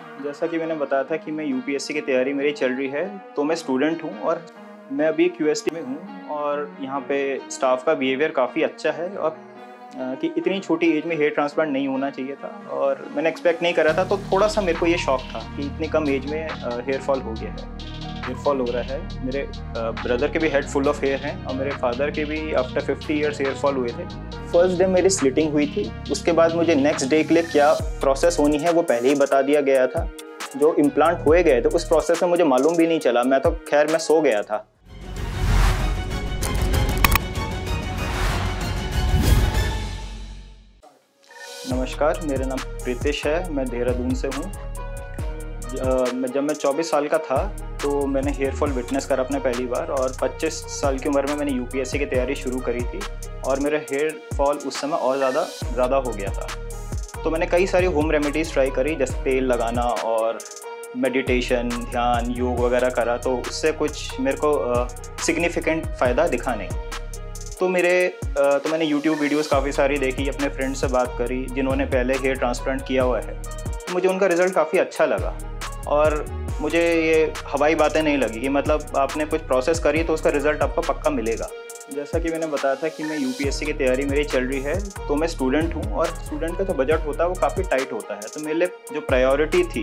जैसा कि मैंने बताया था कि मैं यूपीएससी की तैयारी मेरी चल रही है, तो मैं स्टूडेंट हूँ और मैं अभी क्यूएचटी में हूँ। और यहाँ पे स्टाफ का बिहेवियर काफ़ी अच्छा है और कि इतनी छोटी एज में हेयर ट्रांसप्लांट नहीं होना चाहिए था और मैंने एक्सपेक्ट नहीं करा था, तो थोड़ा सा मेरे को ये शॉक था कि इतनी कम एज में हेयर फॉल हो गया है, हेयर फॉल हो रहा है। मेरे ब्रदर के भी हेड फुल ऑफ हेयर हैं और मेरे फादर के भी आफ्टर 50 ईयर्स हेयर फॉल हुए थे। फर्स्ट डे मेरी स्लिटिंग हुई थी, उसके बाद मुझे नेक्स्ट डे के लिए क्या प्रोसेस होनी है वो पहले ही बता दिया गया था। जो इम्प्लांट हुए गए थे उस प्रोसेस में मुझे मालूम भी नहीं चला, मैं तो खैर मैं सो गया था। नमस्कार, मेरा नाम प्रीतिश है, मैं देहरादून से हूँ। जब मैं 24 साल का था तो मैंने हेयर फॉल विटनेस करा अपने पहली बार और 25 साल की उम्र में मैंने यूपीएससी की तैयारी शुरू करी थी और मेरा हेयर फॉल उस समय और ज़्यादा हो गया था। तो मैंने कई सारी होम रेमेडीज़ ट्राई करी, जैसे तेल लगाना और मेडिटेशन, ध्यान, योग वगैरह करा, तो उससे कुछ मेरे को सिग्निफिकेंट फ़ायदा दिखा नहीं। तो मैंने YouTube वीडियोस काफ़ी सारी देखी, अपने फ्रेंड से बात करी जिन्होंने पहले हेयर ट्रांसप्लांट किया हुआ है, तो मुझे उनका रिज़ल्ट काफ़ी अच्छा लगा और मुझे ये हवाई बातें नहीं लगी कि मतलब आपने कुछ प्रोसेस करी तो उसका रिज़ल्ट आपको पक्का मिलेगा। जैसा कि मैंने बताया था कि मैं यूपीएससी की तैयारी मेरी चल रही है, तो मैं स्टूडेंट हूँ और स्टूडेंट का जो बजट होता है वो काफ़ी टाइट होता है। तो मेरे लिए जो प्रायोरिटी थी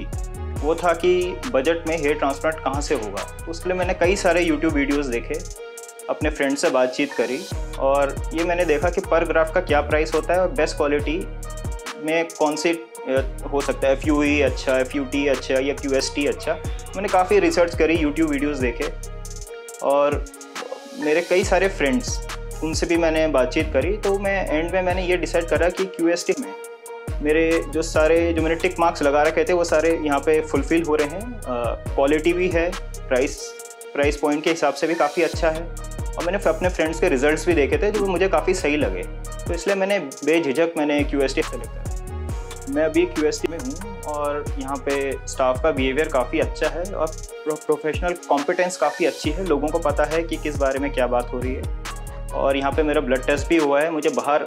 वो था कि बजट में हेयर ट्रांसप्लांट कहाँ से होगा, उसके लिए मैंने कई सारे यूट्यूब वीडियोज़ देखे, अपने फ्रेंड से बातचीत करी और ये मैंने देखा कि पर ग्राफ का क्या प्राइस होता है और बेस्ट क्वालिटी में कौन से हो सकता है, FUE अच्छा, FUT अच्छा या QST अच्छा। मैंने काफ़ी रिसर्च करी, YouTube वीडियोस देखे और मेरे कई सारे फ्रेंड्स, उनसे भी मैंने बातचीत करी, तो मैं एंड में मैंने ये डिसाइड करा कि QST में मेरे जो मैंने टिक मार्क्स लगा रखे थे वो सारे यहाँ पे फुलफ़िल हो रहे हैं। क्वालिटी भी है, प्राइस पॉइंट के हिसाब से भी काफ़ी अच्छा है और मैंने अपने फ्रेंड्स के रिजल्ट्स भी देखे थे जो मुझे काफ़ी सही लगे, तो इसलिए मैंने बेझिझक QST सेलेक्ट करा। मैं अभी QST में हूँ और यहाँ पे स्टाफ का बिहेवियर काफ़ी अच्छा है और प्रोफेशनल कॉम्पिटेंस काफ़ी अच्छी है, लोगों को पता है कि किस बारे में क्या बात हो रही है। और यहाँ पे मेरा ब्लड टेस्ट भी हुआ है, मुझे बाहर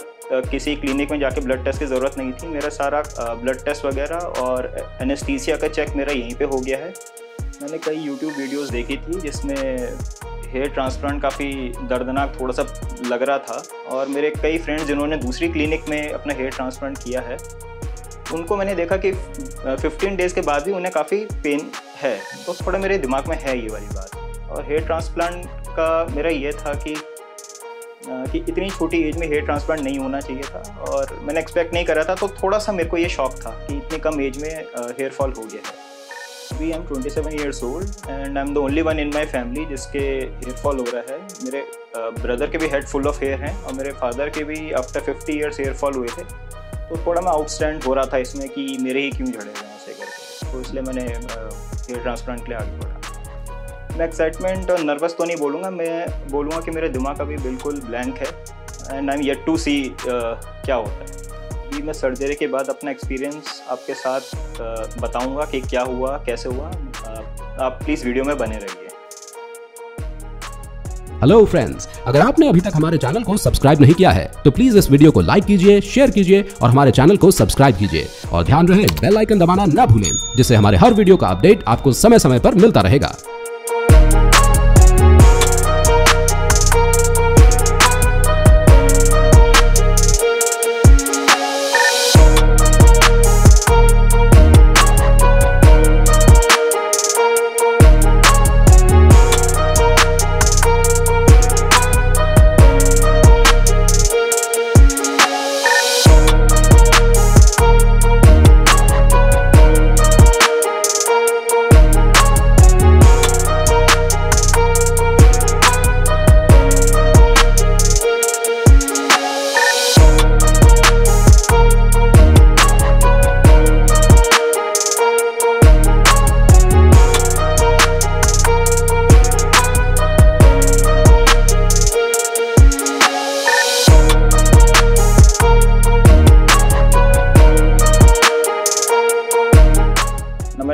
किसी क्लिनिक में जाके ब्लड टेस्ट की ज़रूरत नहीं थी। मेरा सारा ब्लड टेस्ट वगैरह और एनेस्थीसिया का चेक मेरा यहीं पर हो गया है। मैंने कई यूट्यूब वीडियोज़ देखी थी जिसमें हेयर ट्रांसप्लांट काफ़ी दर्दनाक थोड़ा सा लग रहा था और मेरे कई फ्रेंड्स जिन्होंने दूसरी क्लिनिक में अपना हेयर ट्रांसप्लांट किया है उनको मैंने देखा कि 15 डेज़ के बाद भी उन्हें काफ़ी पेन है, तो थोड़ा मेरे दिमाग में है ये वाली बात। और हेयर ट्रांसप्लांट का मेरा ये था कि इतनी छोटी एज में हेयर ट्रांसप्लांट नहीं होना चाहिए था और मैंने एक्सपेक्ट नहीं करा था, तो थोड़ा सा मेरे को ये शॉक था कि इतनी कम एज में हेयर फॉल हो गया है। अभी I am 27 years old and I am the only one in my family जिसके हेयर फॉल हो रहा है। मेरे ब्रदर के भी हेड फुल ऑफ हेयर हैं और मेरे फादर के भी आफ्टर 50 ईयर्स हेयर फॉल हुए थे, तो थोड़ा मैं आउटस्टैंड हो रहा था इसमें कि मेरे ही क्यों झड़े हैं ऐसे करके, तो इसलिए मैंने हेयर ट्रांसप्लांट के लिए आगे बढ़ा। मैं एक्साइटमेंट और नर्वस तो नहीं बोलूँगा, मैं बोलूँगा कि मेरा दिमाग अभी बिल्कुल ब्लैंक है and I am yet to see क्या होता है। अभी मैं सर्जरी के बाद अपना एक्सपीरियंस आपके साथ बताऊँगा कि क्या हुआ, कैसे हुआ। आप प्लीज़ वीडियो में बने रहिए। हेलो फ्रेंड्स, अगर आपने अभी तक हमारे चैनल को सब्सक्राइब नहीं किया है तो प्लीज इस वीडियो को लाइक कीजिए, शेयर कीजिए और हमारे चैनल को सब्सक्राइब कीजिए और ध्यान रहे बेल आइकन दबाना ना भूलें, जिससे हमारे हर वीडियो का अपडेट आपको समय समय पर मिलता रहेगा।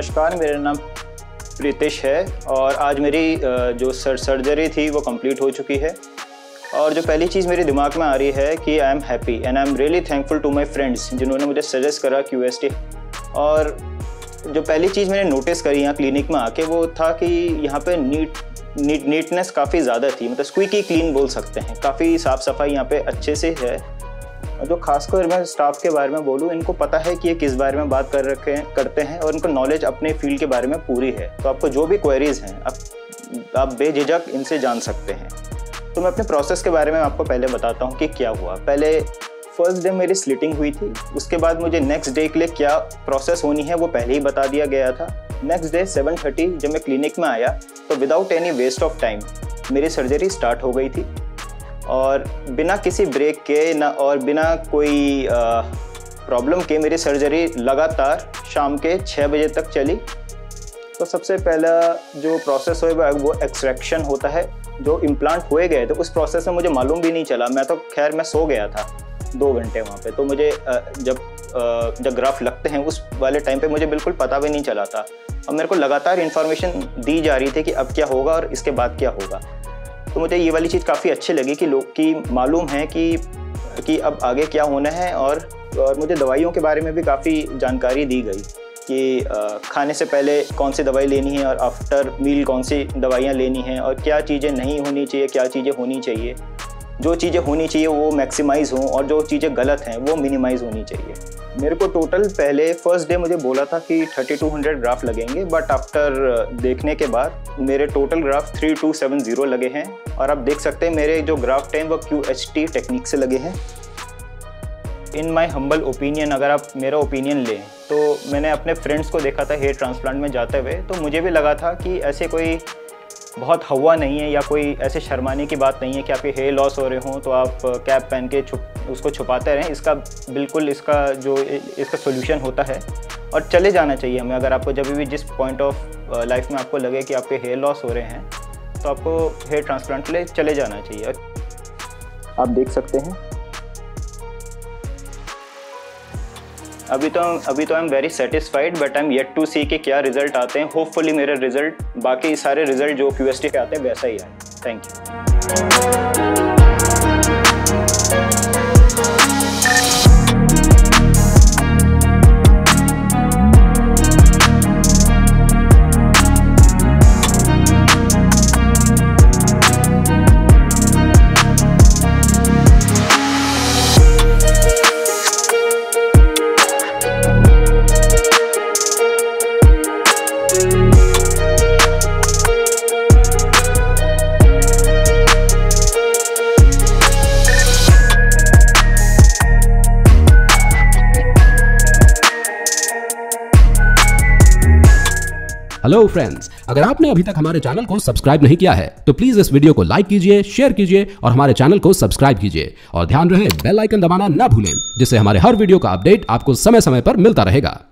नमस्कार, मेरा नाम प्रीतिश है और आज मेरी जो सर्जरी थी वो कंप्लीट हो चुकी है और जो पहली चीज़ मेरे दिमाग में आ रही है कि I am happy and I am really thankful to my friends जिन्होंने मुझे सजेस्ट करा QST। और जो पहली चीज़ मैंने नोटिस करी यहाँ क्लिनिक में आके वो था कि यहाँ पे नीटनेस काफ़ी ज़्यादा थी, मतलब स्क्वीकी क्लीन बोल सकते हैं, काफ़ी साफ़ सफाई यहाँ पे अच्छे से है। जो खासकर मैं स्टाफ के बारे में बोलूँ, इनको पता है कि ये किस बारे में बात करते हैं और इनको नॉलेज अपने फील्ड के बारे में पूरी है, तो आपको जो भी क्वेरीज़ हैं आप बेझिझक इनसे जान सकते हैं। तो मैं अपने प्रोसेस के बारे में आपको पहले बताता हूँ कि क्या हुआ। पहले फर्स्ट डे मेरी स्लिटिंग हुई थी, उसके बाद मुझे नेक्स्ट डे के लिए क्या प्रोसेस होनी है वो पहले ही बता दिया गया था। नेक्स्ट डे 7:30 जब मैं क्लिनिक में आया तो without any waste of time मेरी सर्जरी स्टार्ट हो गई थी, और बिना किसी ब्रेक के ना और बिना कोई प्रॉब्लम के मेरी सर्जरी लगातार शाम के 6 बजे तक चली। तो सबसे पहला जो प्रोसेस हुआ वो एक्सट्रैक्शन होता है। जो इम्प्लांट हुए गए थे उस प्रोसेस में मुझे मालूम भी नहीं चला, मैं तो खैर मैं सो गया था 2 घंटे वहाँ पे, तो मुझे जब ग्राफ लगते हैं उस वाले टाइम पे मुझे बिल्कुल पता भी नहीं चला था, और मेरे को लगातार इन्फॉर्मेशन दी जा रही थी कि अब क्या होगा और इसके बाद क्या होगा। तो मुझे ये वाली चीज़ काफ़ी अच्छी लगी कि लोग की मालूम है कि अब आगे क्या होना है। और मुझे दवाइयों के बारे में भी काफ़ी जानकारी दी गई कि खाने से पहले कौन सी दवाई लेनी है और आफ्टर मील कौन सी दवाइयाँ लेनी हैं, और क्या चीज़ें नहीं होनी चाहिए, क्या चीज़ें होनी चाहिए, जो चीज़ें होनी चाहिए वो मैक्सिमाइज़ हों और जो चीज़ें गलत हैं वो मिनिमाइज़ होनी चाहिए। मेरे को टोटल पहले फर्स्ट डे मुझे बोला था कि 3200 ग्राफ लगेंगे, बट आफ्टर देखने के बाद मेरे टोटल ग्राफ 3270 लगे हैं, और आप देख सकते हैं मेरे जो ग्राफ थे वो QHT टेक्निक से लगे हैं। इन माई हम्बल ओपिनियन, अगर आप मेरा ओपिनियन लें तो मैंने अपने फ्रेंड्स को देखा था हेयर ट्रांसप्लांट में जाते हुए, तो मुझे भी लगा था कि ऐसे कोई बहुत हवा नहीं है या कोई ऐसे शर्माने की बात नहीं है कि आपके हेयर लॉस हो रहे हों तो आप कैप पहन के उसको छुपाते रहें। इसका सोल्यूशन होता है और चले जाना चाहिए हमें। अगर आपको जब भी जिस पॉइंट ऑफ लाइफ में आपको लगे कि आपके हेयर लॉस हो रहे हैं तो आपको हेयर ट्रांसप्लांट के लिए चले जाना चाहिए। आप देख सकते हैं अभी तो I am very satisfied, but I am yet to see कि क्या रिजल्ट आते हैं। होपफुली मेरे रिजल्ट बाकी सारे रिजल्ट जो QST के आते हैं वैसा ही आए। Thank you. हेलो फ्रेंड्स, अगर आपने अभी तक हमारे चैनल को सब्सक्राइब नहीं किया है तो प्लीज इस वीडियो को लाइक कीजिए, शेयर कीजिए और हमारे चैनल को सब्सक्राइब कीजिए, और ध्यान रहे बेल आइकन दबाना ना भूलें, जिससे हमारे हर वीडियो का अपडेट आपको समय समय पर मिलता रहेगा।